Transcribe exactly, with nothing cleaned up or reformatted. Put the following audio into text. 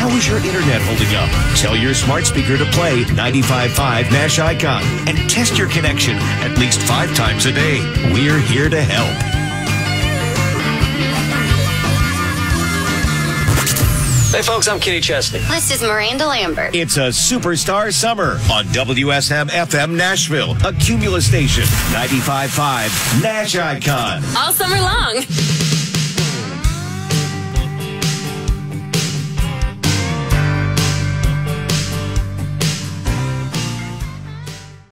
How is your internet holding up? Tell your smart speaker to play ninety-five point five Nash Icon and test your connection at least five times a day. We're here to help. Hey, folks, I'm Kenny Chesney. This is Miranda Lambert. It's a superstar summer on W S M F M Nashville, a Cumulus station, ninety-five point five Nash Icon. All summer long.